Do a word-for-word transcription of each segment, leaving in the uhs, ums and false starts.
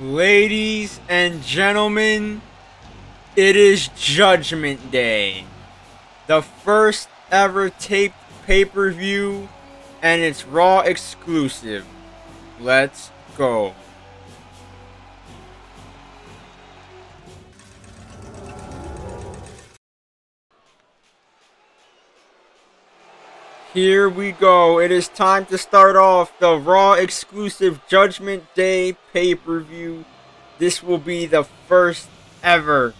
Ladies and gentlemen, it is Judgment Day, the first ever taped pay-per-view, and it's Raw exclusive. Let's go. Here we go. It is time to start off the Raw exclusive Judgment Day pay-per-view. This will be the first ever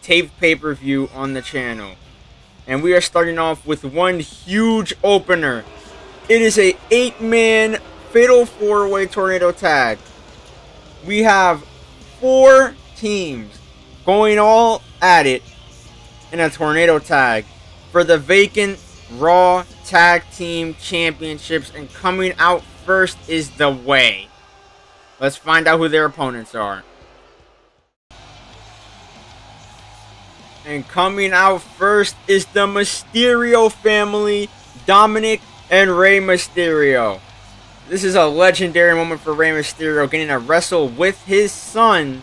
taped pay-per-view on the channel. And we are starting off with one huge opener. It is a eight-man fatal four-way tornado tag. We have four teams going all at it in a tornado tag for the vacant Raw Tag Team Championships, and coming out first is The Way. Let's find out who their opponents are. And coming out first is the Mysterio family, Dominic and Rey Mysterio. This is a legendary moment for Rey Mysterio, getting to wrestle with his son,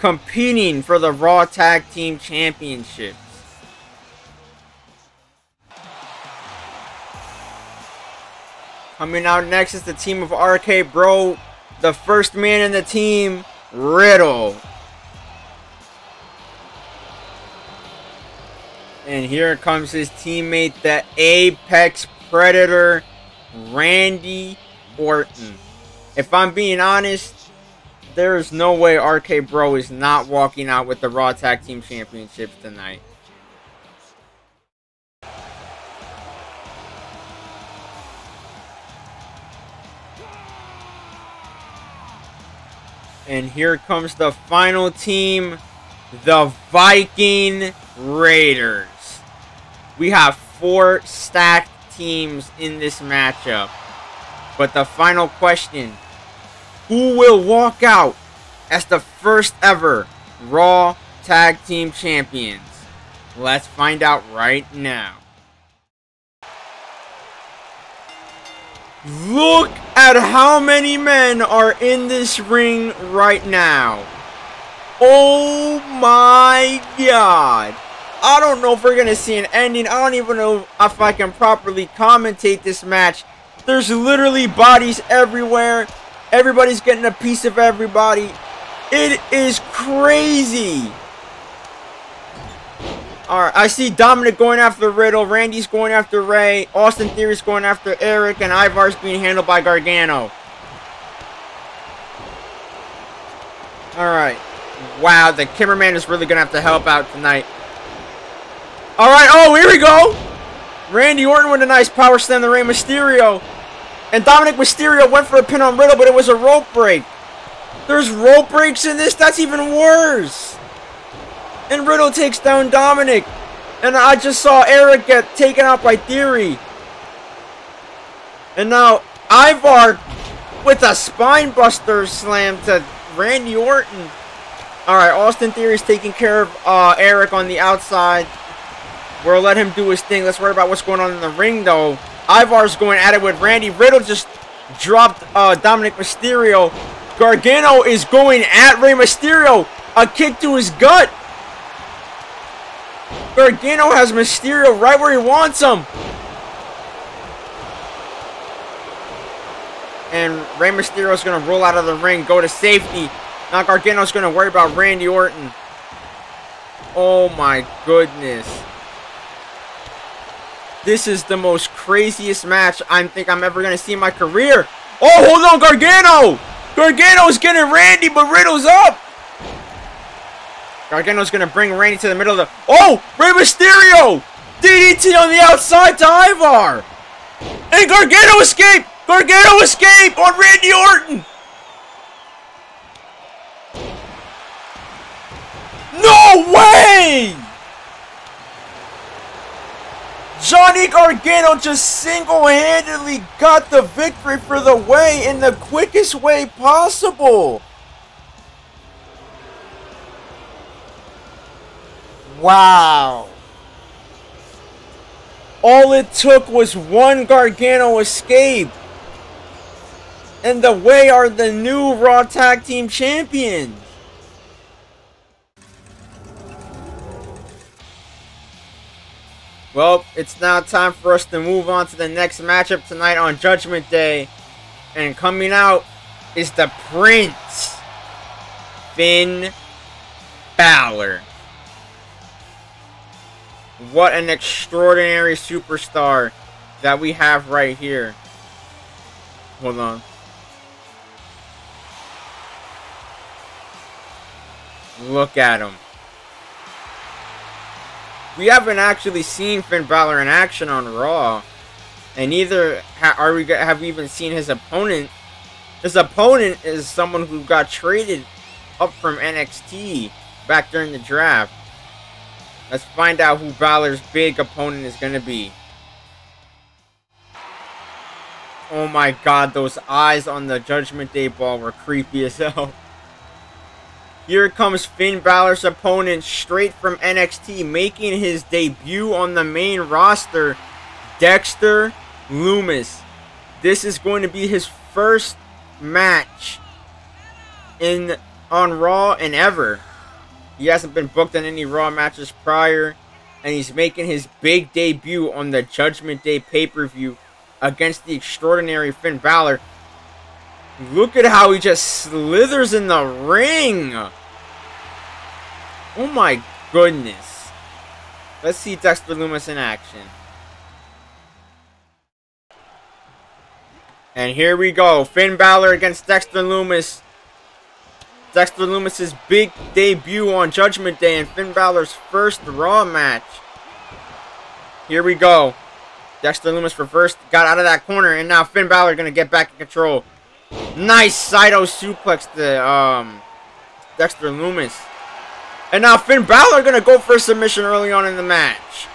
competing for the Raw Tag Team Championships. Coming out next is the team of R K Bro, the first man in the team, Riddle. And here comes his teammate, the Apex Predator, Randy Orton. If I'm being honest, there is no way R K Bro is not walking out with the Raw Tag Team Championships tonight. And here comes the final team, the Viking Raiders. We have four stacked teams in this matchup. But the final question, who will walk out as the first ever Raw Tag Team Champions? Let's find out right now. Look at how many men are in this ring right now. Oh my god. I don't know if we're going to see an ending. I don't even know if I can properly commentate this match. There's literally bodies everywhere. Everybody's getting a piece of everybody. It is crazy. Alright, I see Dominic going after Riddle, Randy's going after Rey, Austin Theory's going after Eric, and Ivar's being handled by Gargano. Alright. Wow, the cameraman is really going to have to help out tonight. Alright, oh, here we go! Randy Orton with a nice power slam to Rey Mysterio. And Dominic Mysterio went for a pin on Riddle, but it was a rope break. There's rope breaks in this? That's even worse! And Riddle takes down Dominic. And I just saw Eric get taken out by Theory. And now Ivar with a spinebuster slam to Randy Orton. Alright, Austin Theory's taking care of uh, Eric on the outside. We'll let him do his thing. Let's worry about what's going on in the ring, though. Ivar's going at it with Randy. Riddle just dropped uh, Dominic Mysterio. Gargano is going at Rey Mysterio. A kick to his gut. Gargano has Mysterio right where he wants him. And Rey Mysterio is going to roll out of the ring, go to safety. Now Gargano is going to worry about Randy Orton. Oh my goodness. This is the most craziest match I think I'm ever going to see in my career. Oh, hold on, Gargano. Gargano's getting Randy, but Riddle's up. Gargano's going to bring Randy to the middle of the... Oh! Rey Mysterio! D D T on the outside to Ivar! And Gargano escaped! Gargano escaped on Randy Orton! No way! Johnny Gargano just single-handedly got the victory for The Way in the quickest way possible. Wow. All it took was one Gargano escape. and The Way are the new Raw Tag Team Champions. Well, it's now time for us to move on to the next matchup tonight on Judgment Day. And coming out is the Prince, Finn Balor. What an extraordinary superstar that we have right here. Hold on. Look at him. We haven't actually seen Finn Balor in action on Raw, and neither ha are we have we even seen his opponent. His opponent is someone who got traded up from N X T back during the draft. Let's find out who Balor's big opponent is going to be. Oh my God, those eyes on the Judgment Day ball were creepy as hell. Here comes Finn Balor's opponent straight from N X T, making his debut on the main roster, Dexter Lumis. This is going to be his first match in on Raw and ever. He hasn't been booked in any Raw matches prior, and he's making his big debut on the Judgment Day pay-per-view against the extraordinary Finn Balor. Look at how he just slithers in the ring. Oh my goodness. Let's see Dexter Lumis in action. And here we go. Finn Balor against Dexter Lumis. Dexter Lumis's big debut on Judgment Day and Finn Balor's first Raw match. Here we go. Dexter Lumis reversed, got out of that corner, and now Finn Balor going to get back in control. Nice Saito suplex to um, Dexter Lumis. And now Finn Balor going to go for a submission early on in the match.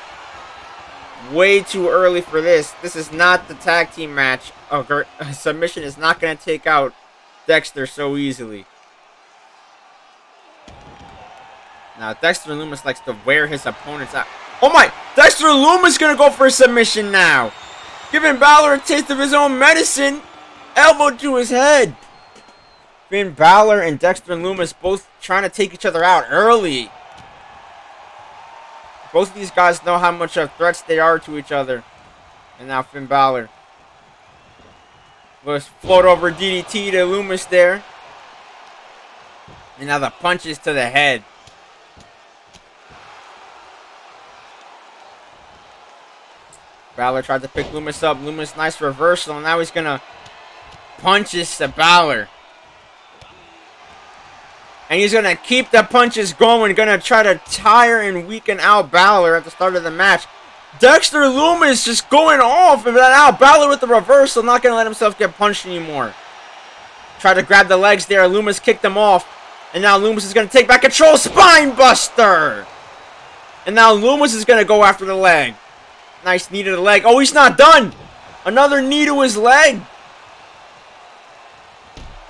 Way too early for this. This is not the tag team match. Oh, submission is not going to take out Dexter so easily. Now Dexter Lumis likes to wear his opponents out. Oh my! Dexter Lumis going to go for a submission now. Giving Balor a taste of his own medicine. Elbow to his head. Finn Balor and Dexter Lumis both trying to take each other out early. Both of these guys know how much of threats they are to each other. And now Finn Balor. Let's float over D D T to Lumis there. And now the punches to the head. Balor tried to pick Lumis up. Lumis, nice reversal. Now he's going to punches to Balor. And he's going to keep the punches going. Going to try to tire and weaken out Balor at the start of the match. Dexter Lumis just going off. And now Balor with the reversal. Not going to let himself get punched anymore. Tried to grab the legs there. Lumis kicked him off. And now Lumis is going to take back control. Spinebuster. And now Lumis is going to go after the leg. Nice knee to the leg. Oh, he's not done. Another knee to his leg.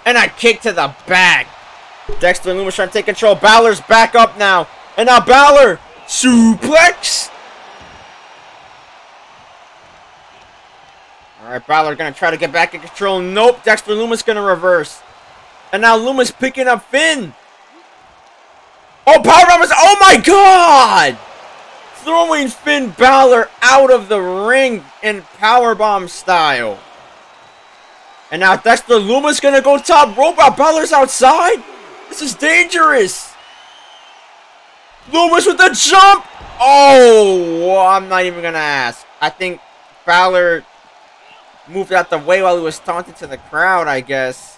And a kick to the back. Dexter Lumis trying to take control. Balor's back up now. And now Balor. Suplex. Alright, Balor going to try to get back in control. Nope. Dexter Lumis going to reverse. And now Lumis picking up Finn. Oh, powerbomb is... Oh my God! Throwing Finn Balor out of the ring in powerbomb style. And now Dexter Lumis going to go top rope. Balor's outside. This is dangerous. Lumis with the jump. Oh, I'm not even going to ask. I think Balor moved out the way while he was taunted to the crowd, I guess.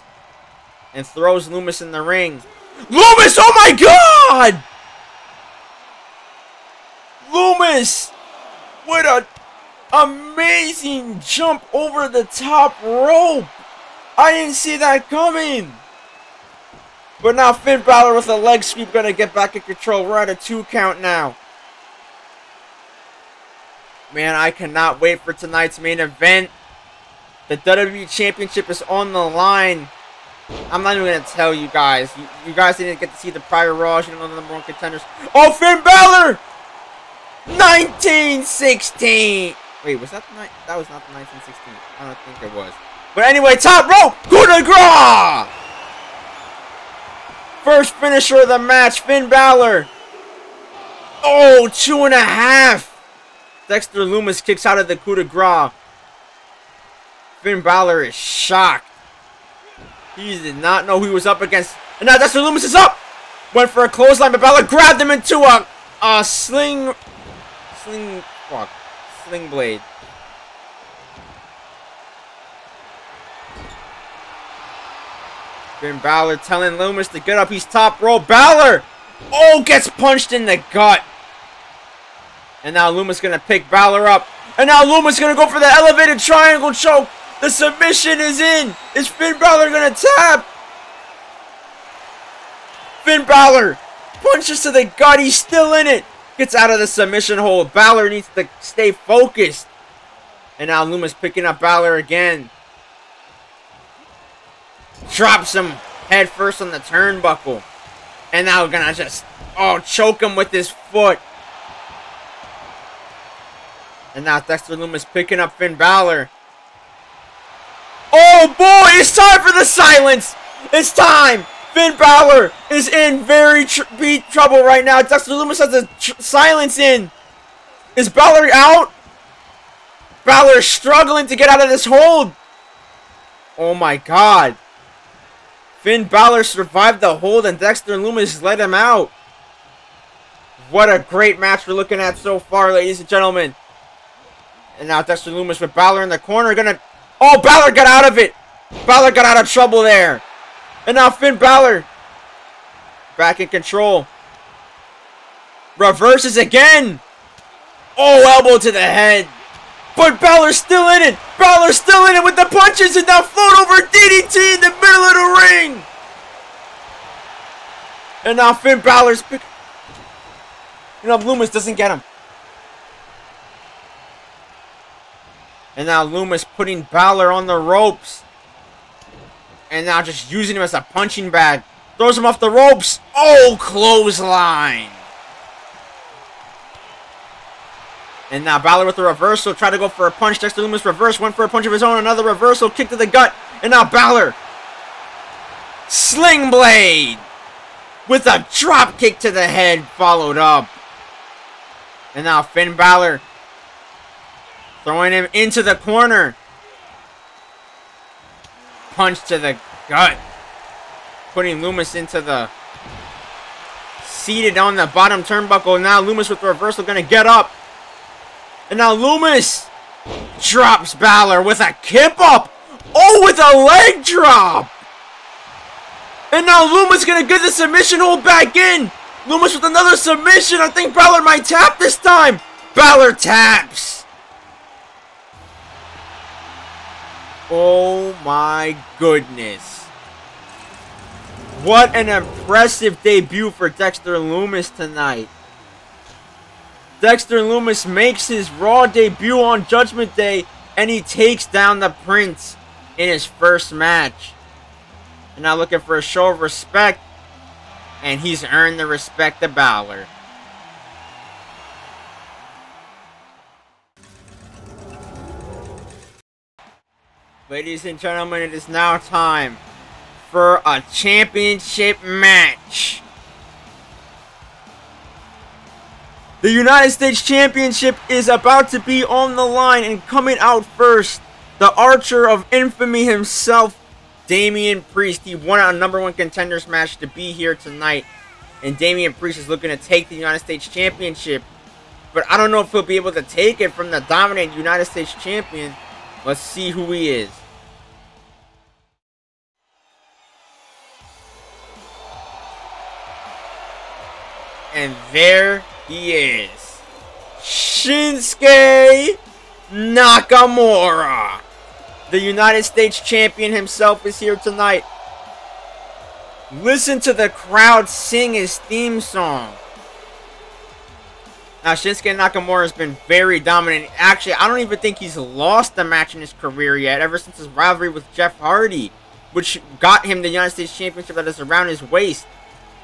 And throws Lumis in the ring. Lumis, oh my God! Lumis with an amazing jump over the top rope. I didn't see that coming. But now Finn Balor with a leg sweep going to get back in control. We're at a two count now. Man, I cannot wait for tonight's main event. The W W E Championship is on the line. I'm not even going to tell you guys. You, you guys didn't get to see the prior Raws. You know the number one contenders. Oh, Finn Balor! nineteen sixteen. Wait, was that the night? That was not the nineteen sixteen. I don't think it was. But anyway, top rope, coup de grace! First finisher of the match, Finn Balor. Oh, two and a half. Dexter Lumis kicks out of the coup de grace. Finn Balor is shocked. He did not know who he was up against. And now Dexter Lumis is up. Went for a clothesline, but Balor grabbed him into a, a sling... Sling... Fuck. Sling blade. Finn Balor telling Lumis to get up. He's top row. Balor! Oh, gets punched in the gut. And now Lumis going to pick Balor up. And now Lumis going to go for the elevated triangle choke. The submission is in. Is Finn Balor going to tap? Finn Balor punches to the gut. He's still in it. Gets out of the submission hold. Balor needs to stay focused. And now Lumis picking up Balor again. Drops him head first on the turnbuckle. And now we're gonna just, oh, choke him with his foot. And now Dexter Lumis picking up Finn Balor. Oh boy, it's time for the silence. It's time. Finn Balor is in very tr deep trouble right now. Dexter Lumis has a tr silence in. Is Balor out? Balor is struggling to get out of this hold. Oh my god. Finn Balor survived the hold and Dexter Lumis let him out. What a great match we're looking at so far, ladies and gentlemen. And now Dexter Lumis with Balor in the corner. Gonna, oh, Balor got out of it. Balor got out of trouble there. And now Finn Balor back in control. Reverses again. Oh, elbow to the head. But Balor's still in it. Balor's still in it with the punches, and now float over D D T in the middle of the ring. And now Finn Balor's pick. You know, Lumis doesn't get him. And now Lumis putting Balor on the ropes. And now just using him as a punching bag. Throws him off the ropes. Oh, clothesline. And now Balor with a reversal, tried to go for a punch. Dexter Lumis reverse, went for a punch of his own. Another reversal, kick to the gut. And now Balor. Sling blade. With a drop kick to the head, followed up. And now Finn Balor. Throwing him into the corner. Punch to the gut. Putting Lumis into the... Seated on the bottom turnbuckle. Now Lumis with the reversal, going to get up. And now Lumis drops Balor with a kip up. Oh, with a leg drop. And now Lumis going to get the submission hold back in. Lumis with another submission. I think Balor might tap this time. Balor taps. Oh my goodness. What an impressive debut for Dexter Lumis tonight. Dexter Lumis makes his Raw debut on Judgment Day, and he takes down the Prince in his first match. And now looking for a show of respect, and he's earned the respect of Balor. Ladies and gentlemen, it is now time for a championship match. The United States Championship is about to be on the line, and coming out first, the Archer of Infamy himself, Damian Priest. He won a number one contenders match to be here tonight, and Damian Priest is looking to take the United States Championship. But I don't know if he'll be able to take it from the dominant United States Champion. Let's see who he is. And there he is, Shinsuke Nakamura. The United States Champion himself is here tonight. Listen to the crowd sing his theme song. Now, Shinsuke Nakamura has been very dominant. Actually, I don't even think he's lost a match in his career yet, ever since his rivalry with Jeff Hardy, which got him the United States Championship that is around his waist.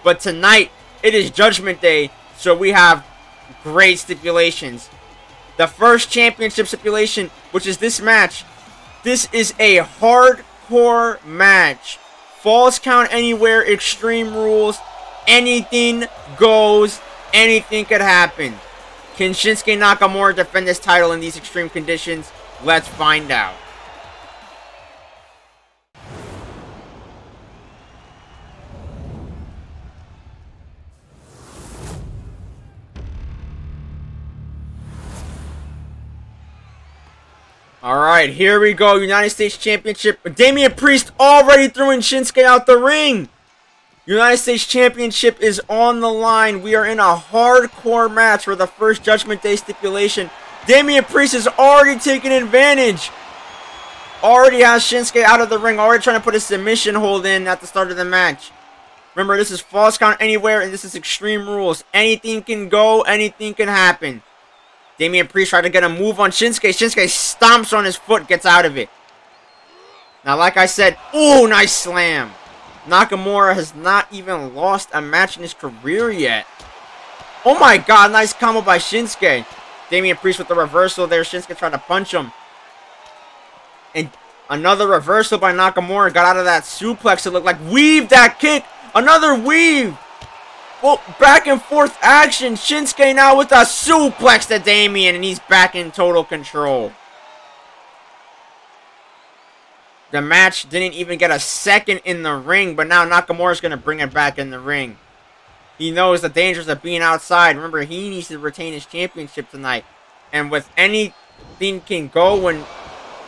But tonight, it is Judgment Day. So we have great stipulations. The first championship stipulation, which is this match, This is a hardcore match. Falls count anywhere, extreme rules, anything goes, anything could happen. Can Shinsuke Nakamura defend this title in these extreme conditions? Let's find out. Alright, here we go. United States Championship. Damian Priest already throwing Shinsuke out the ring. United States Championship is on the line. We are in a hardcore match for the first Judgment Day stipulation. Damian Priest is already taking advantage. Already has Shinsuke out of the ring. Already trying to put a submission hold in at the start of the match. Remember, this is false count anywhere and this is extreme rules. Anything can go, anything can happen. Damian Priest tried to get a move on Shinsuke. Shinsuke stomps on his foot, gets out of it. Now, like I said, ooh, nice slam. Nakamura has not even lost a match in his career yet. Oh my god, nice combo by Shinsuke. Damian Priest with the reversal there. Shinsuke tried to punch him. And another reversal by Nakamura. Got out of that suplex. It looked like weave that kick. Another weave. Well, back and forth action. Shinsuke now with a suplex to Damian, and he's back in total control. The match didn't even get a second in the ring, but now Nakamura's going to bring it back in the ring. He knows the dangers of being outside. Remember, he needs to retain his championship tonight. And with anything can go, when,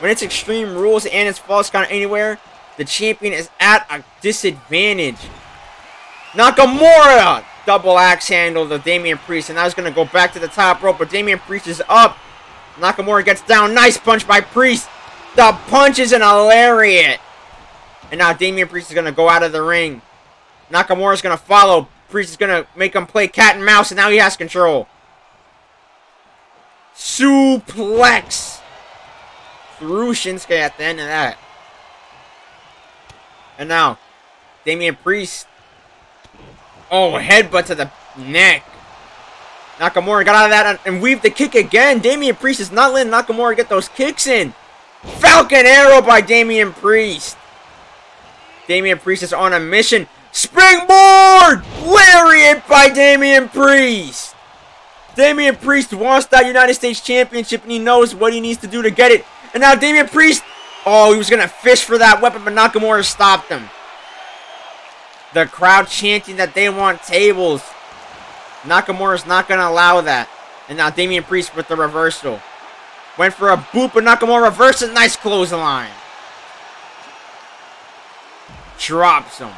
when it's extreme rules and it's false count anywhere, the champion is at a disadvantage. Nakamura! Double axe handle to Damian Priest. And now he's going to go back to the top rope. But Damian Priest is up. Nakamura gets down. Nice punch by Priest. The punch is an lariat. And now Damian Priest is going to go out of the ring. Nakamura is going to follow. Priest is going to make him play cat and mouse. And now he has control. Suplex. Threw Shinsuke at the end of that. And now Damian Priest. Oh, headbutt to the neck. Nakamura got out of that and weaved the kick again. Damian Priest is not letting Nakamura get those kicks in. Falcon arrow by Damian Priest. Damian Priest is on a mission. Springboard! Lariat by Damian Priest. Damian Priest wants that United States Championship, and he knows what he needs to do to get it. And now Damian Priest. Oh, he was going to fish for that weapon, but Nakamura stopped him. The crowd chanting that they want tables. Nakamura's not going to allow that. And now Damian Priest with the reversal. Went for a boot, but Nakamura reversed it. Nice clothesline. Drops him.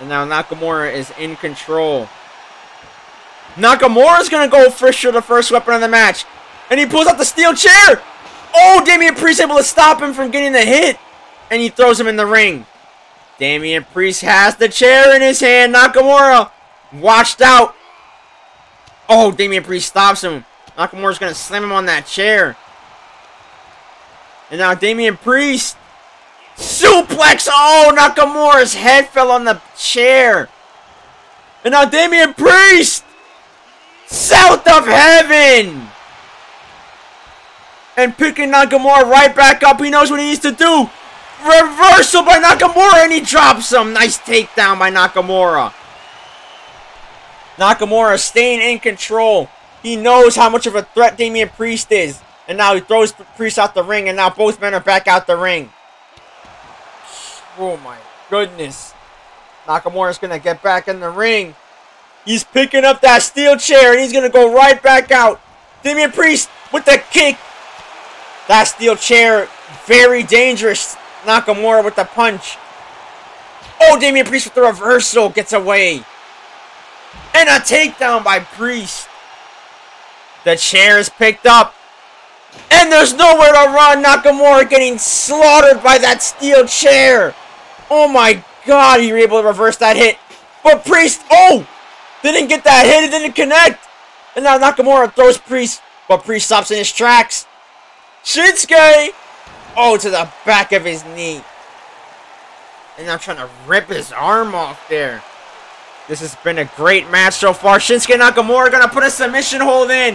And now Nakamura is in control. Nakamura's going to go first for the first weapon of the match. And he pulls out the steel chair. Oh, Damian Priest able to stop him from getting the hit. And he throws him in the ring. Damian Priest has the chair in his hand. Nakamura watched out. Oh, Damian Priest stops him. Nakamura's going to slam him on that chair. And now Damian Priest. Suplex. Oh, Nakamura's head fell on the chair. And now Damian Priest. South of heaven. And picking Nakamura right back up. He knows what he needs to do. Reversal by Nakamura, and he drops him. Nice takedown by Nakamura. Nakamura staying in control. He knows how much of a threat Damian Priest is. And now he throws Priest out the ring, and now both men are back out the ring. Oh my goodness. Nakamura's going to get back in the ring. He's picking up that steel chair, and he's going to go right back out. Damian Priest with the kick. That steel chair, very dangerous. Nakamura with the punch. Oh, Damian Priest with the reversal gets away. And a takedown by Priest. The chair is picked up. And there's nowhere to run. Nakamura getting slaughtered by that steel chair. Oh my god, he was able to reverse that hit. But Priest, oh! Didn't get that hit, it didn't connect. And now Nakamura throws Priest. But Priest stops in his tracks. Shinsuke! Oh, to the back of his knee. And I'm trying to rip his arm off there. This has been a great match so far. Shinsuke Nakamura going to put a submission hold in.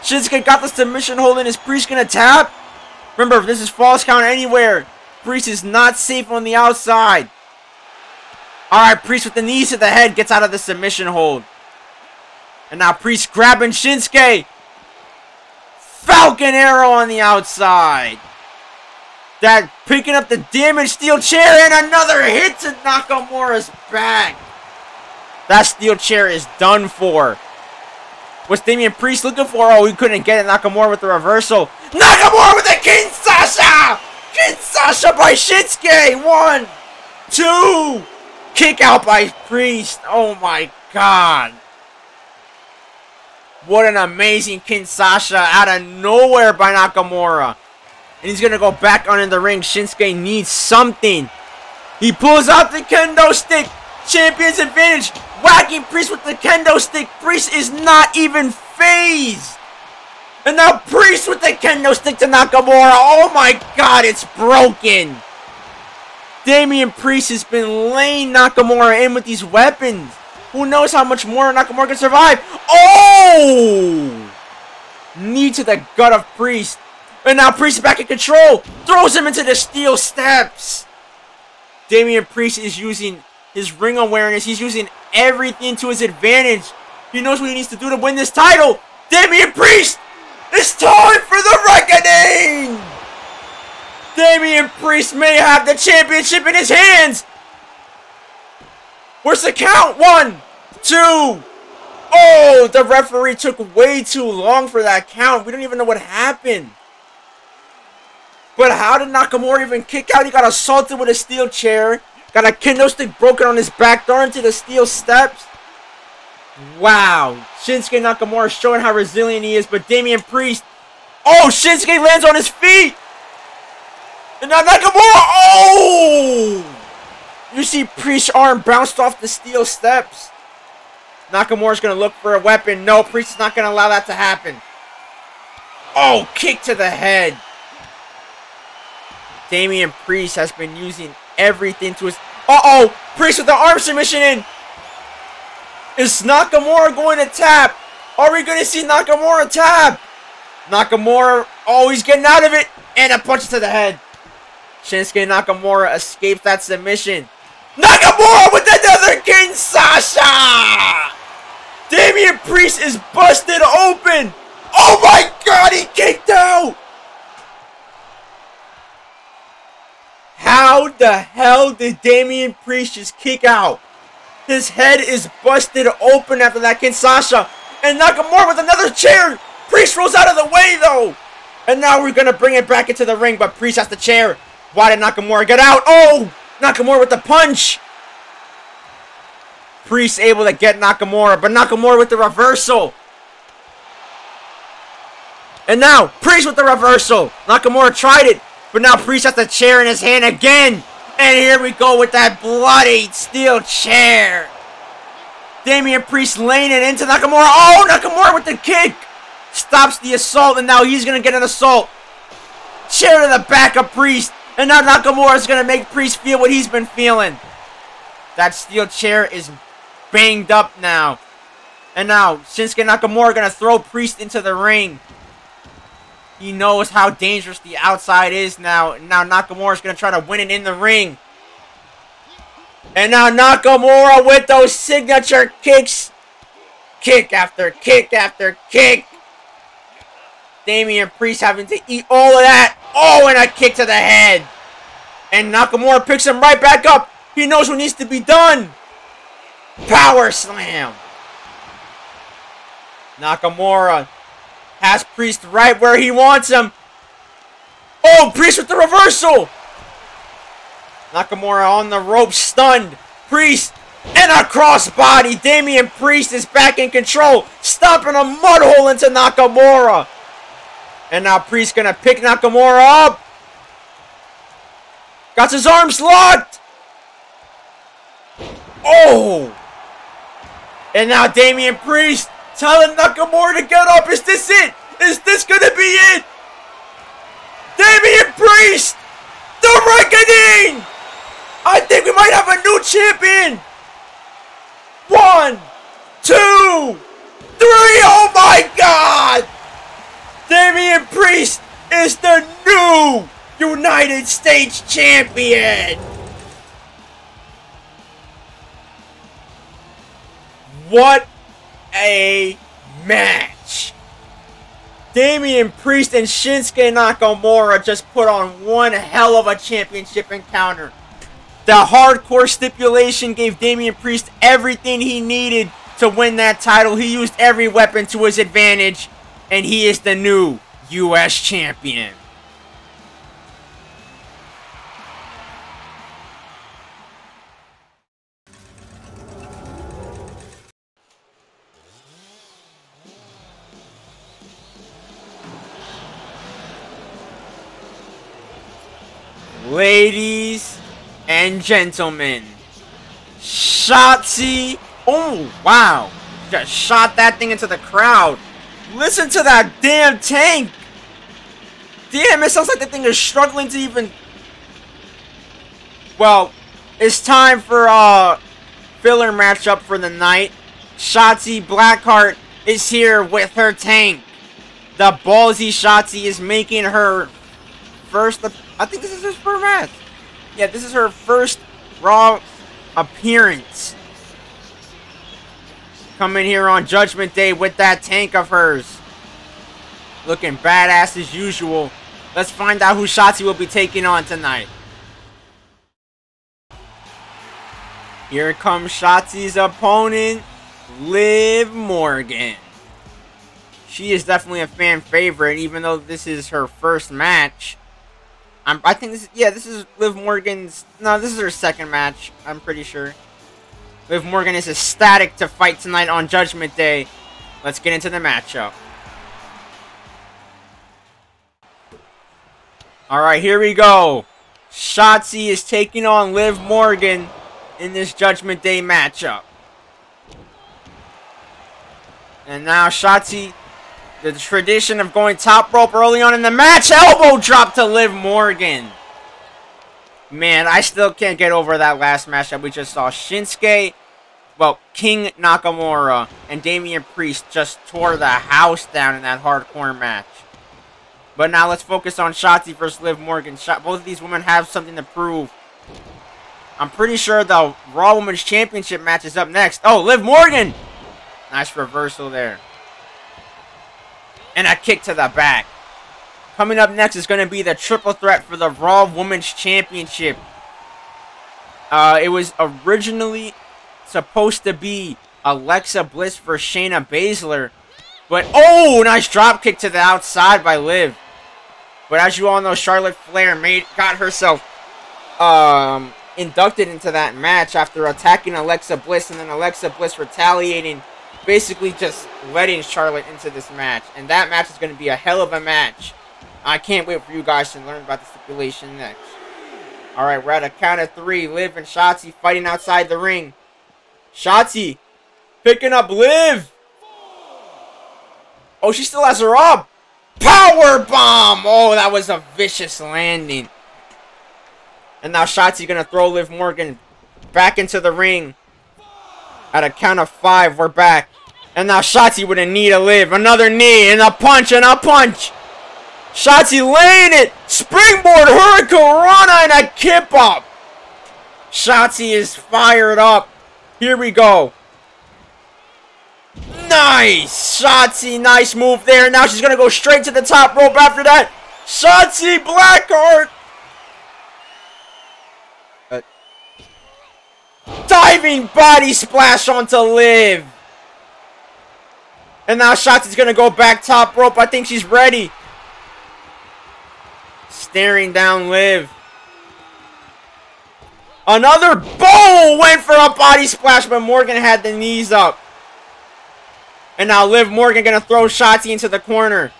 Shinsuke got the submission hold in. Is Priest going to tap? Remember, if this is false count anywhere, Priest is not safe on the outside. Alright, Priest with the knees to the head gets out of the submission hold. And now Priest grabbing Shinsuke. Falcon arrow on the outside. That picking up the damaged steel chair and another hit to Nakamura's back. That steel chair is done for. What's Damian Priest looking for? Oh, he couldn't get it. Nakamura with the reversal. Nakamura with the Kinsasha! Kinsasha by Shinsuke! One, two! Kick out by Priest. Oh my god. What an amazing Kinsasha out of nowhere by Nakamura. And he's going to go back on in the ring. Shinsuke needs something. He pulls out the kendo stick. Champion's advantage. Whacking Priest with the kendo stick. Priest is not even phased. And now Priest with the kendo stick to Nakamura. Oh my god, it's broken. Damian Priest has been laying Nakamura in with these weapons. Who knows how much more Nakamura can survive? Oh! Knee to the gut of Priest. And now Priest is back in control. Throws him into the steel steps. Damian Priest is using his ring awareness. He's using everything to his advantage. He knows what he needs to do to win this title. Damian Priest! It's time for the reckoning! Damian Priest may have the championship in his hands. Where's the count? One, two. Oh, the referee took way too long for that count. We don't even know what happened. But how did Nakamura even kick out? He got assaulted with a steel chair. Got a kendo stick broken on his back. Thrown into the steel steps. Wow. Shinsuke Nakamura showing how resilient he is. But Damian Priest. Oh, Shinsuke lands on his feet. And now Nakamura. Oh! You see Priest's arm bounced off the steel steps. Nakamura's going to look for a weapon. No, Priest's not going to allow that to happen. Oh, kick to the head. Damian Priest has been using everything to his... Uh-oh! Priest with the arm submission in. Is Nakamura going to tap? Are we going to see Nakamura tap? Nakamura, oh, he's getting out of it. And a punch to the head. Shinsuke Nakamura escaped that submission. Nakamura with another Kinsasha! Damian Priest is busted open! Oh my god, he kicked out! How the hell did Damian Priest just kick out? His head is busted open after that Kinsasha. And Nakamura with another chair! Priest rolls out of the way though! And now we're gonna bring it back into the ring, but Priest has the chair. Why did Nakamura get out? Oh! Nakamura with the punch! Priest able to get Nakamura, but Nakamura with the reversal. And now, Priest with the reversal. Nakamura tried it, but now Priest has the chair in his hand again. And here we go with that bloodied steel chair. Damian Priest laying it into Nakamura. Oh, Nakamura with the kick. Stops the assault, and now he's going to get an assault. Chair to the back of Priest. And now Nakamura is going to make Priest feel what he's been feeling. That steel chair is banged up now. And now Shinsuke Nakamura going to throw Priest into the ring. He knows how dangerous the outside is now. Now Nakamura is going to try to win it in the ring. And now Nakamura with those signature kicks. Kick after kick after kick. Damian Priest having to eat all of that. Oh, and a kick to the head. And Nakamura picks him right back up. He knows what needs to be done. Power slam. Nakamura has Priest right where he wants him. Oh, Priest with the reversal. Nakamura on the rope, stunned. Priest and a crossbody. Damian Priest is back in control. Stomping a mud hole into Nakamura. And now Priest going to pick Nakamura up. Got his arms locked. Oh. And now Damian Priest telling Nakamura to get up. Is this it? Is this going to be it? Damian Priest. The reckoning. I think we might have a new champion. One, two, three. Oh my god. Damian Priest is the new United States Champion! What a match! Damian Priest and Shinsuke Nakamura just put on one hell of a championship encounter. The hardcore stipulation gave Damian Priest everything he needed to win that title. He used every weapon to his advantage, and he is the new U S champion. Ladies and gentlemen, Shotzi, oh wow, just shot that thing into the crowd. Listen to that damn tank. Damn, it sounds like the thing is struggling to even... Well, it's time for a filler matchup for the night. Shotzi Blackheart is here with her tank. The ballsy Shotzi is making her first... I think this is her first match. Yeah, this is her first Raw appearance. Coming here on Judgment Day with that tank of hers. Looking badass as usual. Let's find out who Shotzi will be taking on tonight. Here comes Shotzi's opponent, Liv Morgan. She is definitely a fan favorite, even though this is her first match. I'm, I think this, yeah, this is Liv Morgan's, no, this is her second match, I'm pretty sure. Liv Morgan is ecstatic to fight tonight on Judgment Day. Let's get into the matchup. Alright, here we go. Shotzi is taking on Liv Morgan in this Judgment Day matchup. And now Shotzi, the tradition of going top rope early on in the match. Elbow drop to Liv Morgan. Man, I still can't get over that last match that we just saw. Shinsuke, well, King Nakamura and Damian Priest just tore the house down in that hardcore match. But now let's focus on Shotzi versus Liv Morgan. Shot both of these women have something to prove. I'm pretty sure the Raw Women's Championship match is up next. Oh, Liv Morgan! Nice reversal there. And a kick to the back. Coming up next is going to be the triple threat for the Raw Women's Championship. Uh, it was originally supposed to be Alexa Bliss for Shayna Baszler. But, oh, nice drop kick to the outside by Liv. But as you all know, Charlotte Flair made got herself um, inducted into that match after attacking Alexa Bliss. And then Alexa Bliss retaliating, basically just letting Charlotte into this match. And that match is going to be a hell of a match. I can't wait for you guys to learn about the stipulation next. Alright, we're at a count of three. Liv and Shotzi fighting outside the ring. Shotzi picking up Liv. Oh, she still has her up. Power bomb. Oh, that was a vicious landing. And now Shotzi going to throw Liv Morgan back into the ring. At a count of five, we're back. And now Shotzi with a knee to Liv. Another knee and a punch and a punch. Shotzi laying it! Springboard Hurricanrana and a kip up! Shotzi is fired up. Here we go. Nice! Shotzi, nice move there. Now she's gonna go straight to the top rope after that. Shotzi Blackheart! Uh, diving body splash onto Liv. And now Shotzi's gonna go back top rope. I think she's ready. Staring down Liv. Another bowl went for a body splash, but Morgan had the knees up. And now Liv Morgan gonna throw Shotzi into the corner.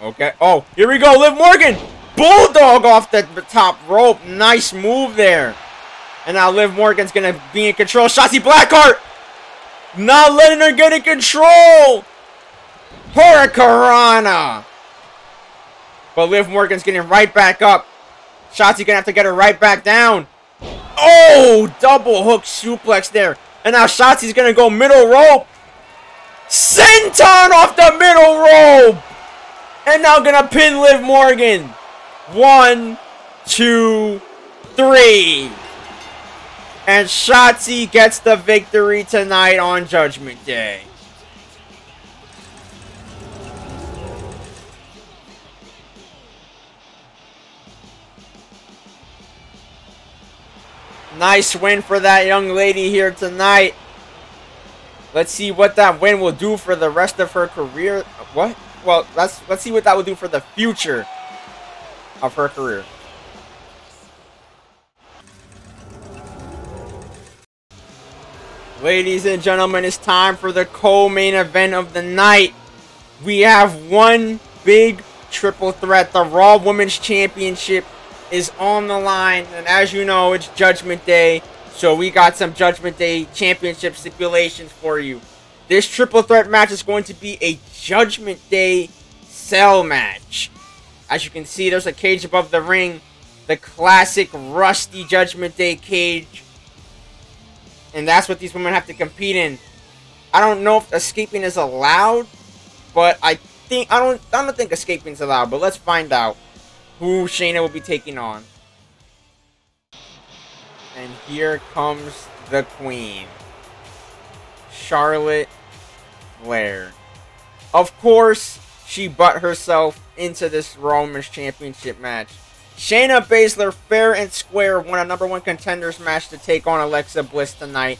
Okay. Oh, here we go. Liv Morgan. Bulldog off the top rope. Nice move there. And now Liv Morgan's gonna be in control. Shotzi Blackheart. Not letting her get in control. Hurricanrana. But Liv Morgan's getting right back up. Shotzi's gonna have to get her right back down. Oh, double hook suplex there. And now Shotzi's gonna go middle rope. Senton off the middle rope. and now gonna pin Liv Morgan. One, two, three. And Shotzi gets the victory tonight on Judgment Day. Nice win for that young lady here tonight. Let's see what that win will do for the rest of her career. What? Well, let's let's see what that will do for the future of her career. Ladies and gentlemen, it's time for the co-main event of the night. We have one big triple threat. The Raw Women's Championship is on the line, and as you know, it's Judgment Day, so we got some Judgment Day championship stipulations for you. This triple threat match is going to be a Judgment Day cell match. As you can see, there's a cage above the ring, the classic rusty Judgment Day cage. And that's what these women have to compete in. I don't know if escaping is allowed, but I think I don't I don't think escaping is allowed, but let's find out who Shayna will be taking on. And here comes the Queen, Charlotte Flair. Of course, she butt herself into this Raw Women's Championship match. Shayna Baszler, fair and square, won a number one contenders match to take on Alexa Bliss tonight.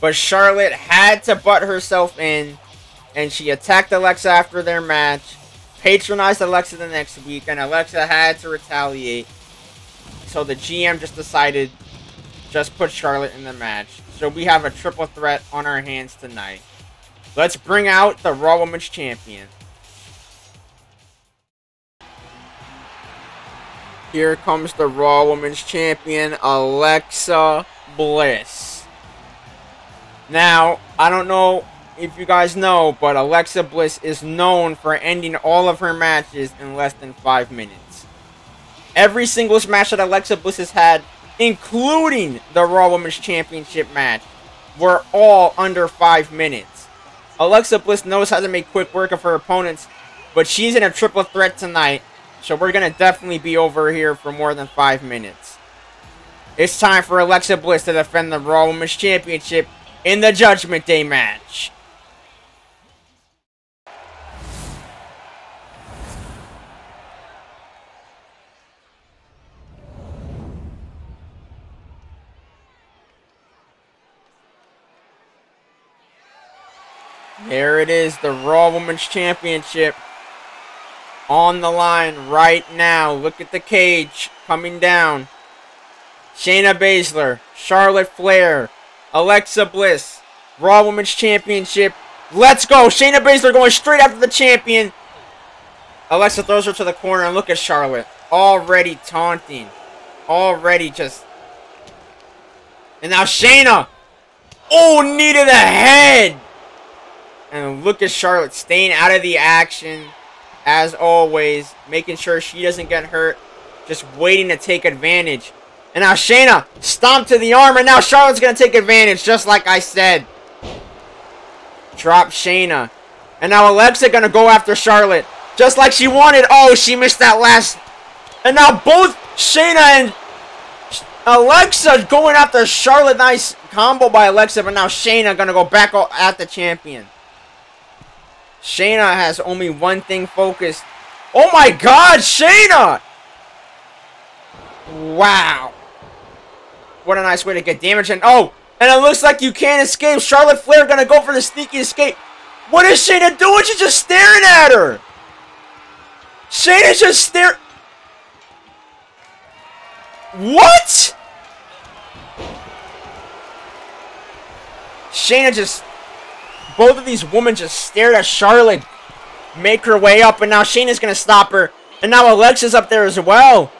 But Charlotte had to butt herself in, and she attacked Alexa after their match, patronized Alexa the next week, and Alexa had to retaliate. So the G M just decided, just put Charlotte in the match. So we have a triple threat on our hands tonight. Let's bring out the Raw Women's Champion. Here comes the Raw Women's Champion, Alexa Bliss. Now, I don't know if you guys know, but Alexa Bliss is known for ending all of her matches in less than five minutes. Every singles match that Alexa Bliss has had, including the Raw Women's Championship match, were all under five minutes. Alexa Bliss knows how to make quick work of her opponents, but she's in a triple threat tonight. So we're going to definitely be over here for more than five minutes. It's time for Alexa Bliss to defend the Raw Women's Championship in the Judgment Day match. There it is, the Raw Women's Championship. On the line right now. Look at the cage coming down. Shayna Baszler, Charlotte Flair, Alexa Bliss, Raw Women's Championship. Let's go. Shayna Baszler going straight after the champion. Alexa throws her to the corner, and look at Charlotte already taunting. Already just. And now Shayna. Oh, knee to the head. And look at Charlotte staying out of the action. As always, making sure she doesn't get hurt. Just waiting to take advantage. And now Shayna stomped to the arm. And now Charlotte's going to take advantage, just like I said. Drop Shayna. And now Alexa going to go after Charlotte, just like she wanted. Oh, she missed that last. And now both Shayna and Alexa going after Charlotte. Nice combo by Alexa. But now Shayna going to go back at the champion. Shayna has only one thing focused. Oh my God, Shayna! Wow. What a nice way to get damage. And oh, and it looks like you can't escape. Charlotte Flair gonna go for the sneaky escape. What is Shayna doing? She's just staring at her. Shayna's just staring. What? Shayna just... Both of these women just stared at Charlotte make her way up, and now Shayna's going to stop her. And now Alexa's up there as well.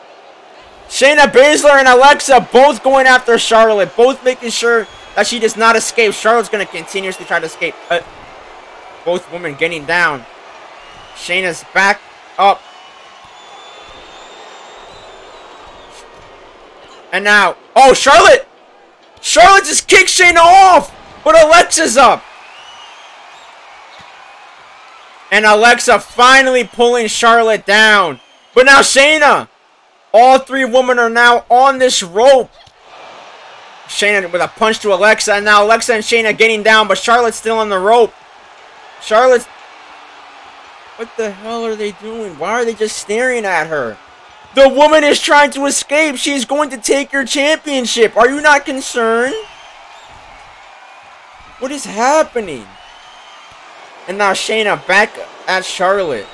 Shayna Baszler and Alexa both going after Charlotte, both making sure that she does not escape. Charlotte's going to continuously try to escape. Uh, both women getting down. Shayna's back up. And now, oh, Charlotte! Charlotte just kicked Shayna off, but Alexa's up. and Alexa finally pulling Charlotte down. But now Shayna. All three women are now on this rope. Shayna with a punch to Alexa. And now Alexa and Shayna getting down, but Charlotte's still on the rope. Charlotte's... What the hell are they doing? Why are they just staring at her? The woman is trying to escape. She's going to take your championship. Are you not concerned? What is happening? And now Shayna back at Charlotte.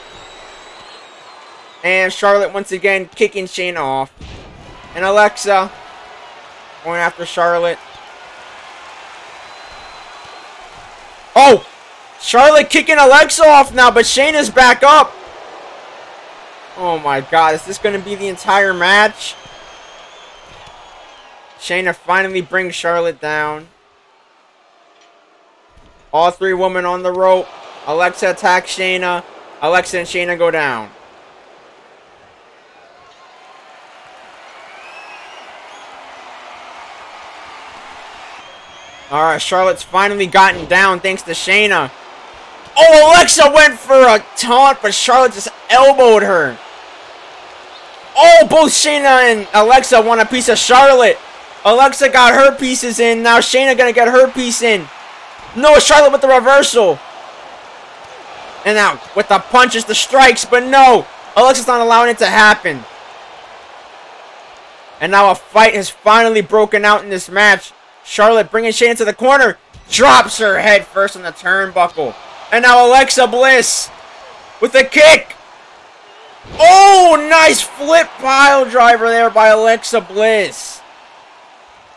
And Charlotte once again kicking Shayna off. And Alexa going after Charlotte. Oh! Charlotte kicking Alexa off now, but Shayna's back up. Oh my god, is this going to be the entire match? Shayna finally brings Charlotte down. All three women on the rope. Alexa attacks Shayna. Alexa and Shayna go down. Alright, Charlotte's finally gotten down thanks to Shayna. Oh, Alexa went for a taunt, but Charlotte just elbowed her. Oh, both Shayna and Alexa want a piece of Charlotte. Alexa got her pieces in. Now Shayna gonna get her piece in. No, Charlotte with the reversal. And now with the punches, the strikes, but no. Alexa's not allowing it to happen. And now a fight has finally broken out in this match. Charlotte bringing Shayna to the corner. Drops her head first on the turnbuckle. And now Alexa Bliss with a kick. Oh, nice flip pile driver there by Alexa Bliss.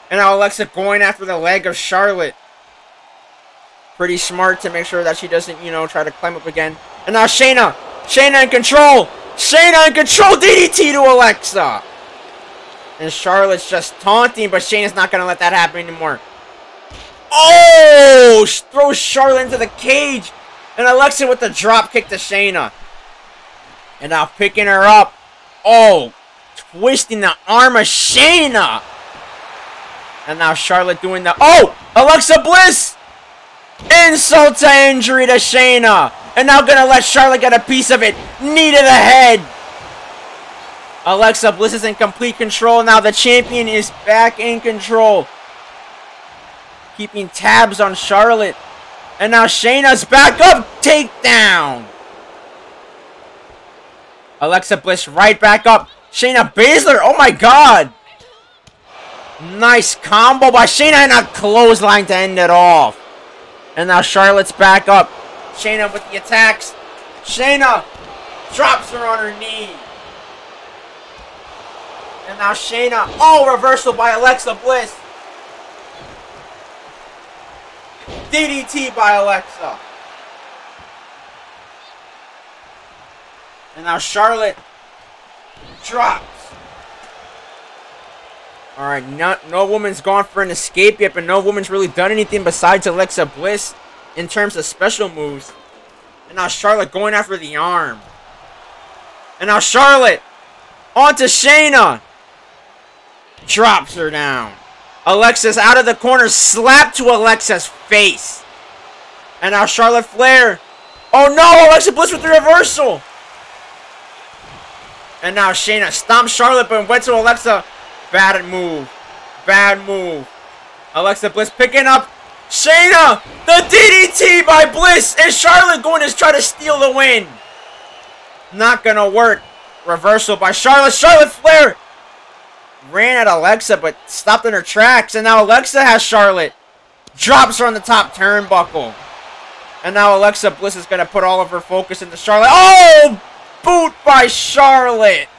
And now Alexa going after the leg of Charlotte. Pretty smart to make sure that she doesn't, you know, try to climb up again. And now Shayna. Shayna in control. Shayna in control. D D T to Alexa. And Charlotte's just taunting, but Shayna's not going to let that happen anymore. Oh! Throws Charlotte into the cage. And Alexa with the drop kick to Shayna. And now picking her up. Oh! Twisting the arm of Shayna. And now Charlotte doing the... Oh! Alexa Bliss! Insult to injury to Shayna. And now going to let Charlotte get a piece of it. Knee to the head. Alexa Bliss is in complete control. Now the champion is back in control. Keeping tabs on Charlotte. And now Shayna's back up. Takedown. Alexa Bliss right back up. Shayna Baszler. Oh my god. Nice combo by Shayna and a clothesline to end it off. And now Charlotte's back up. Shayna with the attacks. Shayna drops her on her knee. And now Shayna. Oh, reversal by Alexa Bliss. D D T by Alexa. And now Charlotte drops. Alright, not no woman's gone for an escape yet, but no woman's really done anything besides Alexa Bliss in terms of special moves. And now Charlotte going after the arm. And now Charlotte onto Shayna. Drops her down. Alexa's out of the corner. Slap to Alexa's face. And now Charlotte Flair. Oh no! Alexa Bliss with the reversal. And now Shayna stomps Charlotte but went to Alexa. Bad move. Bad move. Alexa Bliss picking up Shayna. The D D T by Bliss. And Charlotte going to try to steal the win. Not gonna work. Reversal by Charlotte. Charlotte Flair. Ran at Alexa, but stopped in her tracks. And now Alexa has Charlotte. Drops her on the top turnbuckle. And now Alexa Bliss is going to put all of her focus into Charlotte. Oh! Boot by Charlotte.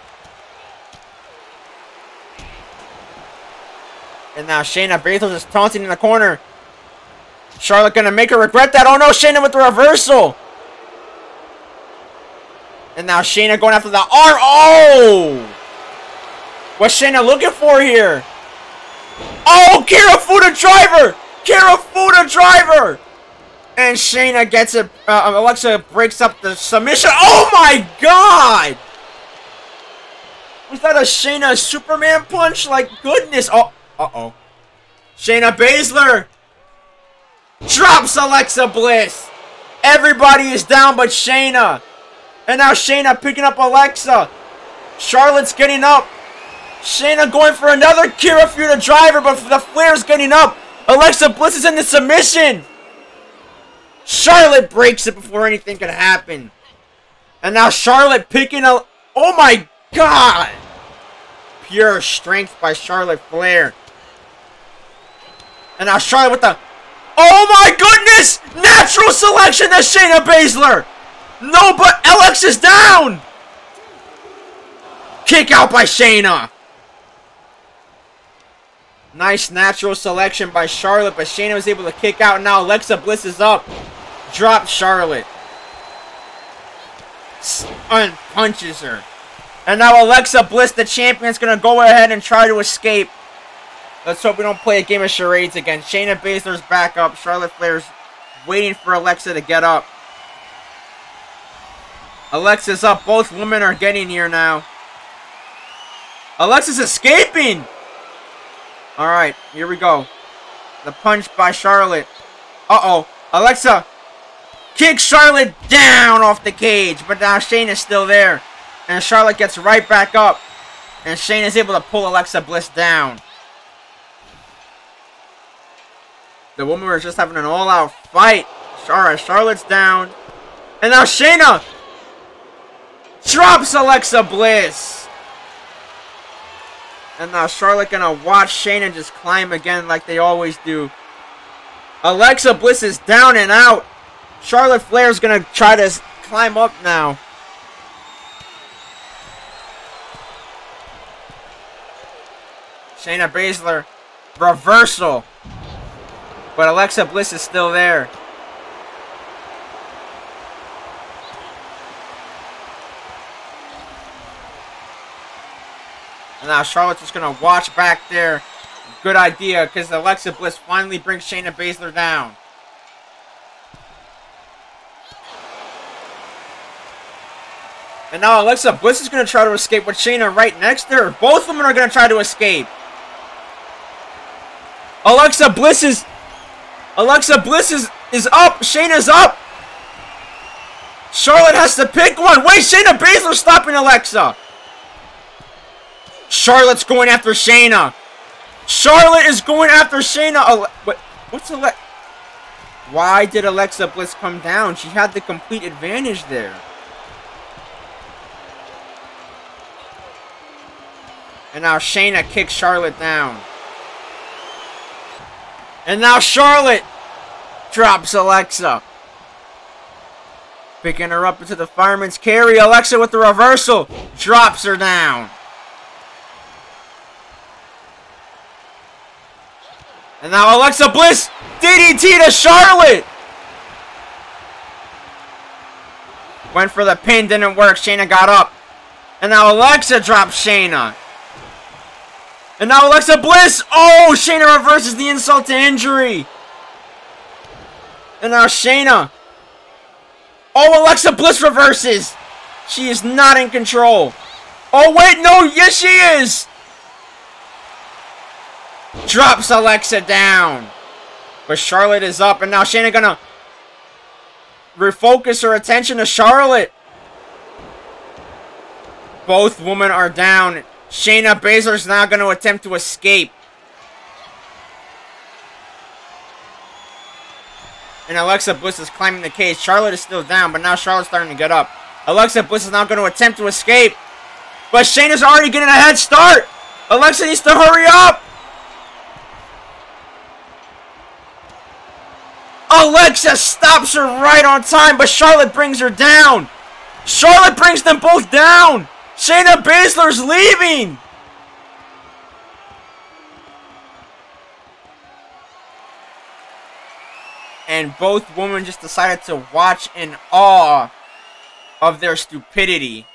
And now Shayna Baszler is taunting in the corner. Charlotte going to make her regret that. Oh no, Shayna with the reversal. And now Shayna going after the arm. Oh! What's Shayna looking for here? Oh, Kirifuda driver! Kirifuda driver! And Shayna gets it. Uh, Alexa breaks up the submission. Oh my god! Was that a Shayna Superman punch? Like, goodness. Oh, uh-oh. Shayna Baszler drops Alexa Bliss. Everybody is down but Shayna. And now Shayna picking up Alexa. Charlotte's getting up. Shayna going for another Kira Fuda driver, but the Flair's getting up. Alexa Bliss is in the submission. Charlotte breaks it before anything can happen. And now Charlotte picking up. Oh my god! Pure strength by Charlotte Flair. And now Charlotte with the... Oh my goodness! Natural selection to Shayna Baszler! No, but Alexa's down! Kick out by Shayna. Nice natural selection by Charlotte, but Shayna was able to kick out. Now Alexa Bliss is up. Drops Charlotte. And punches her. And now Alexa Bliss, the champion, is going to go ahead and try to escape. Let's hope we don't play a game of charades again. Shayna Baszler's back up. Charlotte Flair's waiting for Alexa to get up. Alexa's up. Both women are getting here now. Alexa's escaping! Alright, here we go. The punch by Charlotte. Uh-oh. Alexa kicks Charlotte down off the cage, but now Shayna's still there. And Charlotte gets right back up. And Shayna's able to pull Alexa Bliss down. The women were just having an all-out fight. Alright, Charlotte's down. And now Shayna drops Alexa Bliss. And now Charlotte gonna watch Shayna just climb again like they always do. Alexa Bliss is down and out. Charlotte Flair's gonna try to climb up now. Shayna Baszler reversal. But Alexa Bliss is still there. And now Charlotte's just going to watch back there. Good idea, because Alexa Bliss finally brings Shayna Baszler down. And now Alexa Bliss is going to try to escape with Shayna right next to her. Both women are going to try to escape. Alexa Bliss is... Alexa Bliss is, is up. Shayna's up. Charlotte has to pick one. Wait, Shayna Baszler's stopping Alexa. Charlotte's going after Shayna. Charlotte is going after Shayna. Ale what? What's Alexa? Why did Alexa Bliss come down? She had the complete advantage there. And now Shayna kicks Charlotte down. And now Charlotte drops Alexa. Picking her up into the fireman's carry. Alexa with the reversal. Drops her down. And now Alexa Bliss, D D T to Charlotte. Went for the pin, didn't work. Shayna got up. And now Alexa drops Shayna. And now Alexa Bliss. Oh, Shayna reverses the insult to injury. And now Shayna. Oh, Alexa Bliss reverses. She is not in control. Oh, wait, no. Yes, she is. Drops Alexa down. But Charlotte is up. And now Shayna gonna refocus her attention to Charlotte. Both women are down. Shayna Baszler's now gonna attempt to escape. And Alexa Bliss is climbing the cage. Charlotte is still down, but now Charlotte's starting to get up. Alexa Bliss is now gonna attempt to escape. But Shayna's already getting a head start. Alexa needs to hurry up. Alexa stops her right on time, but Charlotte brings her down. Charlotte brings them both down. Shayna Baszler's leaving. And both women just decided to watch in awe of their stupidity.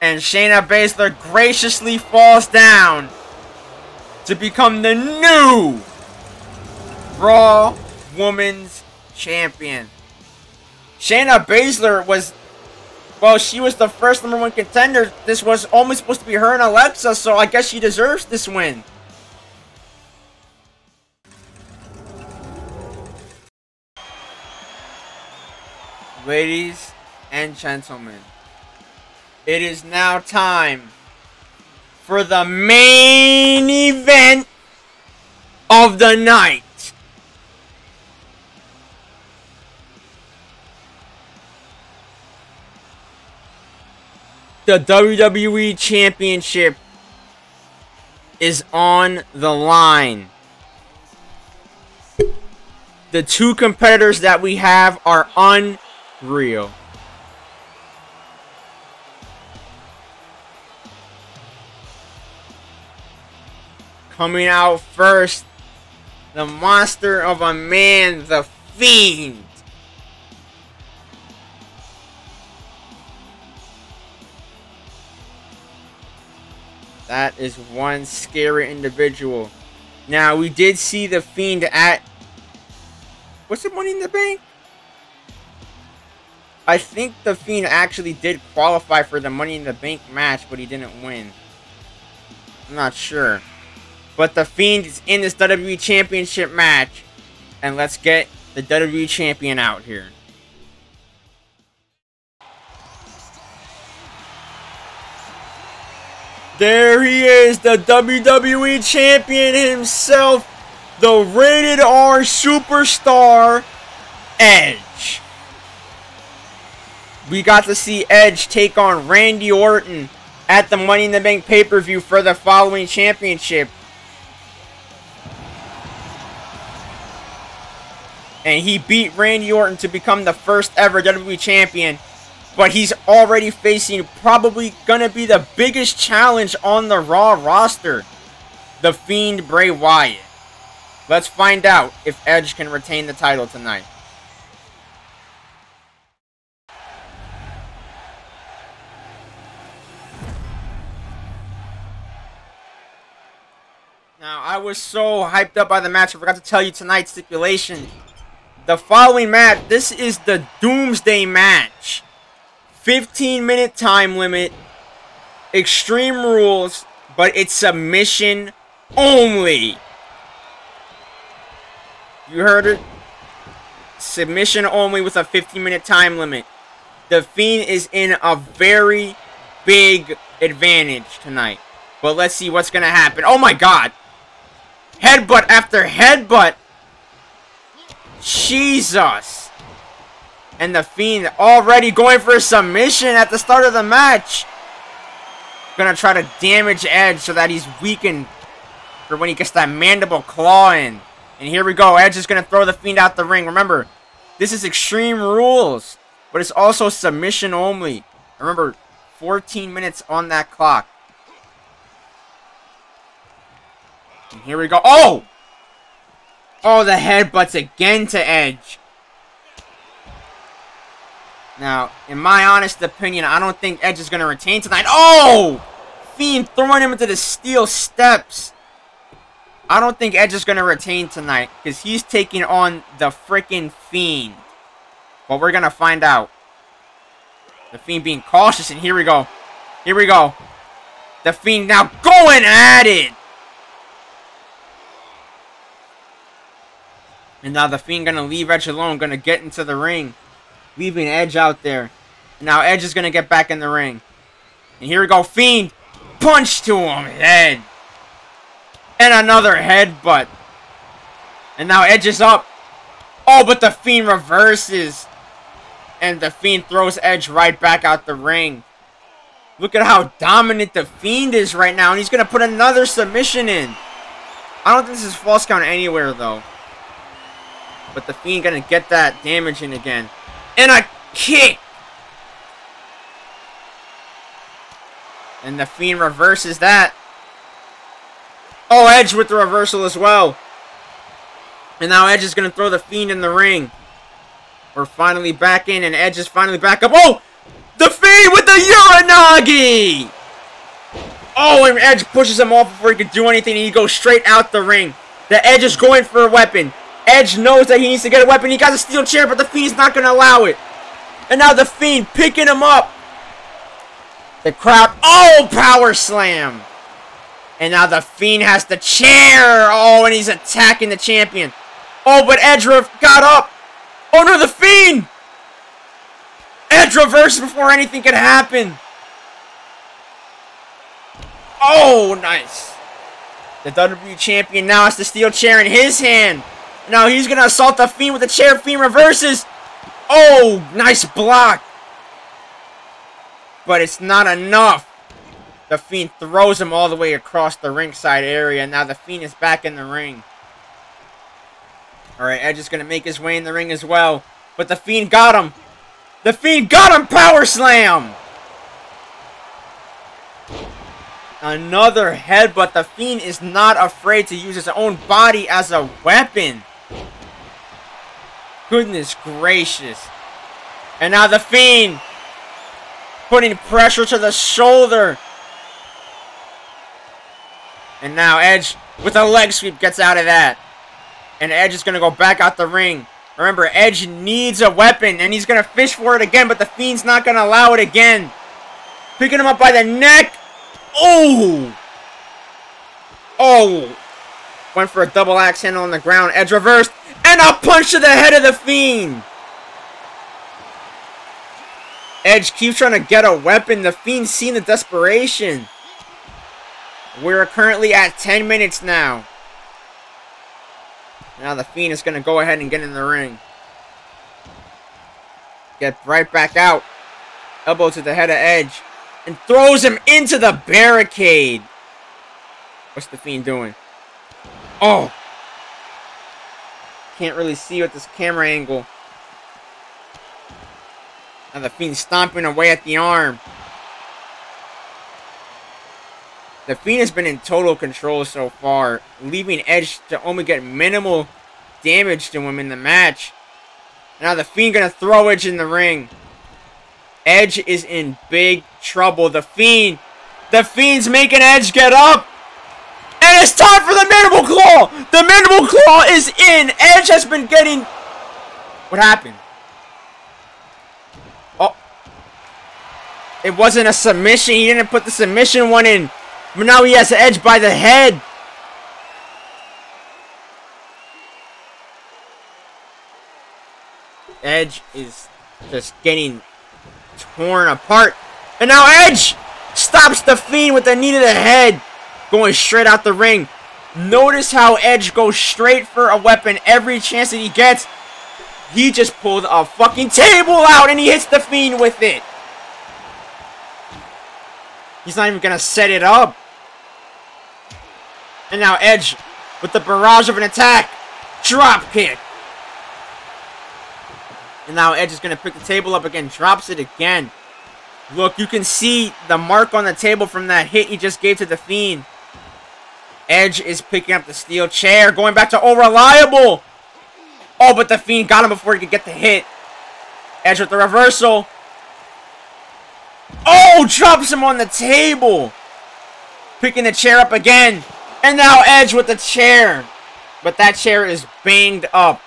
And Shayna Baszler graciously falls down to become the new Raw Women's Champion. Shayna Baszler was, well, she was the first number one contender. This was only supposed to be her and Alexa, so I guess she deserves this win. Ladies and gentlemen, it is now time for the main event of the night. The W W E Championship is on the line. The two competitors that we have are unreal. Coming out first, the monster of a man, The Fiend. That is one scary individual. Now, we did see The Fiend at... Was it Money in the Bank? I think The Fiend actually did qualify for the Money in the Bank match, but he didn't win. I'm not sure. But The Fiend is in this W W E Championship match. And let's get the W W E Champion out here. There he is, the W W E Champion himself, the Rated R Superstar, Edge. We got to see Edge take on Randy Orton at the Money in the Bank pay-per-view for the following championship. And he beat Randy Orton to become the first ever W W E Champion. But he's already facing probably going to be the biggest challenge on the Raw roster. The Fiend Bray Wyatt. Let's find out if Edge can retain the title tonight. Now, I was so hyped up by the match, I forgot to tell you tonight's stipulation. The following match, this is the Doomsday match. fifteen minute time limit, extreme rules, but it's submission only. You heard it? Submission only with a fifteen minute time limit. The Fiend is in a very big advantage tonight. But let's see what's going to happen. Oh my god! Headbutt after headbutt! Jesus! And The Fiend already going for a submission at the start of the match. Gonna try to damage Edge so that he's weakened for when he gets that mandible claw in. And here we go. Edge is gonna throw The Fiend out the ring. Remember, this is Extreme Rules, but it's also submission only. Remember, fourteen minutes on that clock. And here we go. Oh! Oh, the headbutts again to Edge. Now, in my honest opinion, I don't think Edge is going to retain tonight. Oh! Fiend throwing him into the steel steps. I don't think Edge is going to retain tonight because he's taking on the freaking Fiend. But we're going to find out. The Fiend being cautious, and here we go. Here we go. The Fiend now going at it. And now the Fiend going to leave Edge alone, going to get into the ring. Leaving Edge out there. Now Edge is going to get back in the ring. And here we go. Fiend. Punch to him. Head. And another headbutt. And now Edge is up. Oh, but the Fiend reverses. And the Fiend throws Edge right back out the ring. Look at how dominant the Fiend is right now. And he's going to put another submission in. I don't think this is false count anywhere, though. But the Fiend going to get that damage in again. And a kick! And the Fiend reverses that. Oh, Edge with the reversal as well. And now Edge is going to throw the Fiend in the ring. We're finally back in, and Edge is finally back up. Oh! The Fiend with the Uranagi! Oh, and Edge pushes him off before he could do anything, and he goes straight out the ring. The Edge is going for a weapon. Edge knows that he needs to get a weapon. He got a steel chair, but the Fiend's not going to allow it. And now the Fiend picking him up. The crowd. Oh, power slam. And now the Fiend has the chair. Oh, and he's attacking the champion. Oh, but Edge got up. Oh, no, the Fiend. Edge reversed before anything could happen. Oh, nice. The W W E Champion now has the steel chair in his hand. Now he's going to assault the Fiend with the chair. Fiend reverses. Oh, nice block. But it's not enough. The Fiend throws him all the way across the ringside area. Now the Fiend is back in the ring. Alright, Edge is going to make his way in the ring as well. But the Fiend got him. The Fiend got him! Power slam! Another headbutt. The Fiend is not afraid to use his own body as a weapon. Goodness gracious. And now the Fiend putting pressure to the shoulder. And now Edge with a leg sweep gets out of that. And Edge is going to go back out the ring. Remember, Edge needs a weapon, and he's going to fish for it again, but the Fiend's not going to allow it again. Picking him up by the neck. Oh! Oh! Went for a double axe handle on the ground. Edge reversed. And a punch to the head of the Fiend. Edge keeps trying to get a weapon. The Fiend's seen the desperation. We're currently at ten minutes now. Now the Fiend is going to go ahead and get in the ring. Get right back out. Elbow to the head of Edge. And throws him into the barricade. What's the Fiend doing? Oh. Can't really see with this camera angle. Now the Fiend stomping away at the arm. The Fiend has been in total control so far, leaving Edge to only get minimal damage to him in the match. Now the Fiend gonna throw Edge in the ring. Edge is in big trouble. The Fiend. The Fiend's making Edge get up. And it's time for the mandible claw. The mandible claw is in. Edge has been getting... What happened? Oh. It wasn't a submission. He didn't put the submission one in. But now he has the Edge by the head. Edge is just getting torn apart. And now Edge stops the Fiend with the knee to the head. Going straight out the ring. Notice how Edge goes straight for a weapon every chance that he gets. He just pulled a fucking table out and he hits the Fiend with it. He's not even going to set it up. And now Edge with the barrage of an attack. Drop kick. And now Edge is going to pick the table up again. Drops it again. Look, you can see the mark on the table from that hit he just gave to the Fiend. Edge is picking up the steel chair. Going back to All Reliable. Oh, but the Fiend got him before he could get the hit. Edge with the reversal. Oh, drops him on the table. Picking the chair up again. And now Edge with the chair. But that chair is banged up.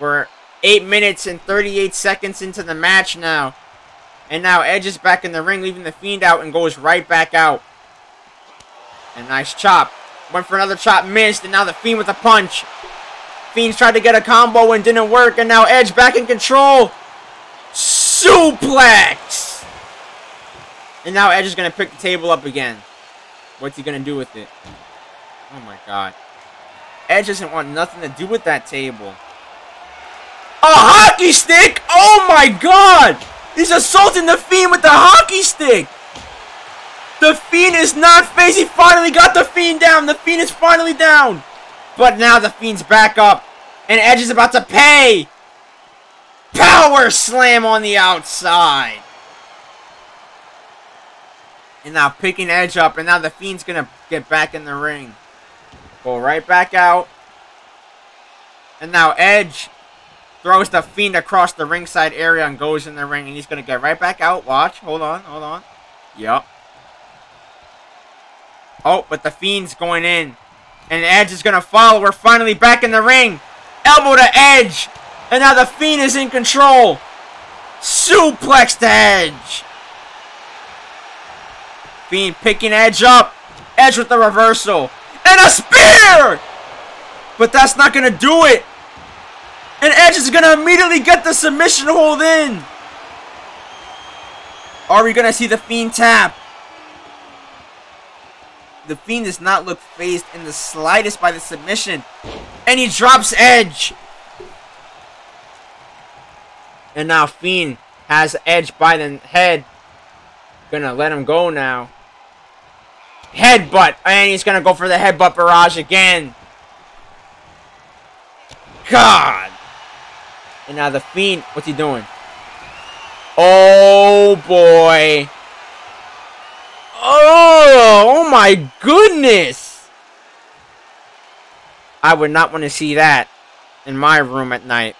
We're eight minutes and thirty-eight seconds into the match now. And now Edge is back in the ring, leaving the Fiend out, and goes right back out. A nice chop. Went for another chop, missed, and now the Fiend with a punch. Fiend's tried to get a combo and didn't work, and now Edge back in control. Suplex! And now Edge is going to pick the table up again. What's he going to do with it? Oh my god. Edge doesn't want nothing to do with that table. A hockey stick? Oh my god! He's assaulting the Fiend with the hockey stick. The Fiend is not facing. He finally got the Fiend down. The Fiend is finally down. But now the Fiend's back up. And Edge is about to pay. Power slam on the outside. And now picking Edge up. And now the Fiend's going to get back in the ring. Go right back out. And now Edge throws the Fiend across the ringside area and goes in the ring. And he's going to get right back out. Watch. Hold on. Hold on. Yup. Oh, but the Fiend's going in. And Edge is going to follow. We're finally back in the ring. Elbow to Edge. And now the Fiend is in control. Suplex to Edge. Fiend picking Edge up. Edge with the reversal. And a spear! But that's not going to do it. And Edge is going to immediately get the submission hold in. Are we gonna see the Fiend tap? The Fiend does not look phased in the slightest by the submission. And he drops Edge. And now Fiend has Edge by the head. Gonna let him go now. Headbutt. And he's gonna go for the headbutt barrage again. God. And now the Fiend, what's he doing? Oh boy. Oh, oh my goodness. I would not want to see that in my room at night.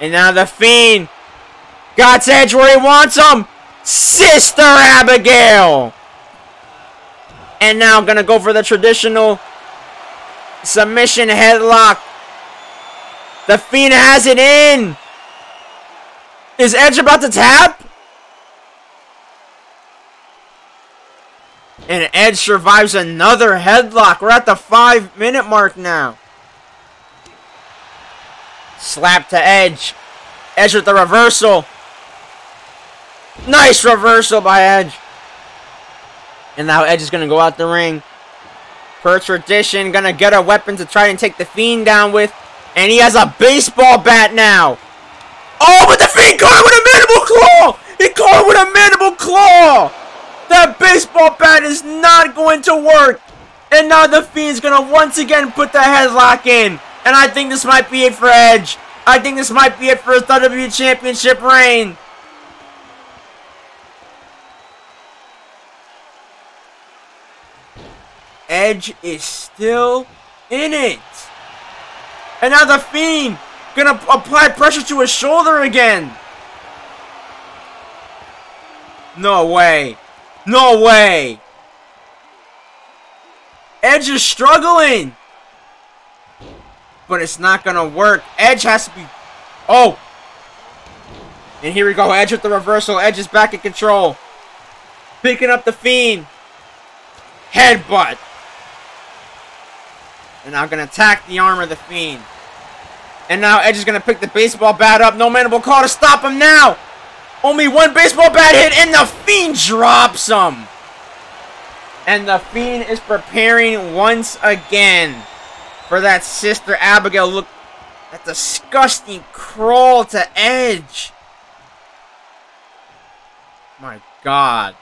And now the Fiend got Edge where he wants him. Sister Abigail. And now I'm going to go for the traditional submission headlock. The Fiend has it in. Is Edge about to tap? And Edge survives another headlock. We're at the five minute mark now. Slap to Edge. Edge with the reversal. Nice reversal by Edge. And now Edge is going to go out the ring. Per tradition, going to get a weapon to try and take the Fiend down with. And he has a baseball bat now. Oh, but the Fiend caught him with a mandible claw! He caught him with a mandible claw! That baseball bat is not going to work! And now the Fiend's gonna once again put the headlock in. And I think this might be it for Edge. I think this might be it for his W W E Championship reign. Edge is still in it. And now the Fiend gonna apply pressure to his shoulder again. No way. No way. Edge is struggling. But it's not gonna work. Edge has to be... Oh. And here we go. Edge with the reversal. Edge is back in control. Picking up the Fiend. Headbutt. And now gonna attack the arm of the Fiend. And now Edge is going to pick the baseball bat up. No mandible claw to stop him now. Only one baseball bat hit and the Fiend drops him. And the Fiend is preparing once again for that Sister Abigail. Look at that disgusting crawl to Edge. My God.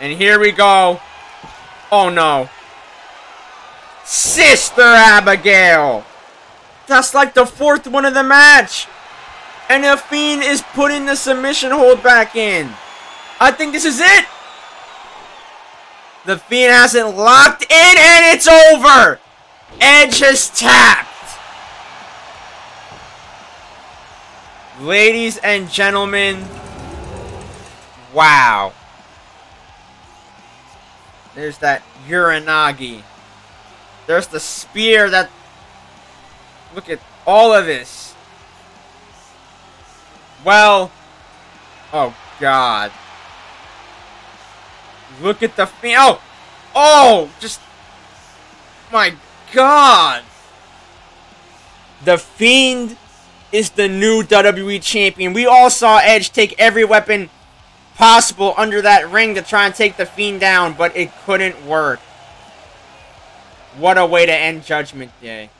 And here we go. Oh no. Sister Abigail! That's like the fourth one of the match! And the Fiend is putting the submission hold back in. I think this is it! The Fiend has it locked in and it's over! Edge has tapped! Ladies and gentlemen, wow. There's that Uranagi. There's the spear that... Look at all of this. Well... Oh, God. Look at the... Oh! Oh! Just... My God! The Fiend is the new W W E champion. We all saw Edge take every weapon possible under that ring to try and take the Fiend down, but it couldn't work. What a way to end Judgment Day.